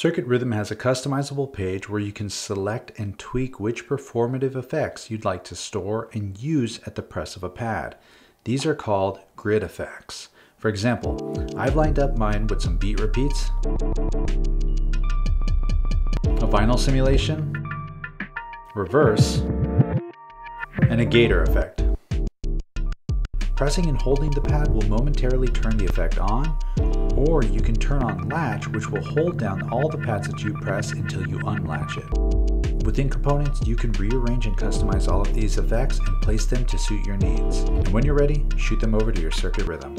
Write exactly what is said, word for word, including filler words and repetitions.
Circuit Rhythm has a customizable page where you can select and tweak which performative effects you'd like to store and use at the press of a pad. These are called grid effects. For example, I've lined up mine with some beat repeats, a vinyl simulation, reverse, and a gator effect. Pressing and holding the pad will momentarily turn the effect on, or you can turn on latch, which will hold down all the pads that you press until you unlatch it. Within components, you can rearrange and customize all of these effects and place them to suit your needs. And when you're ready, shoot them over to your Circuit Rhythm.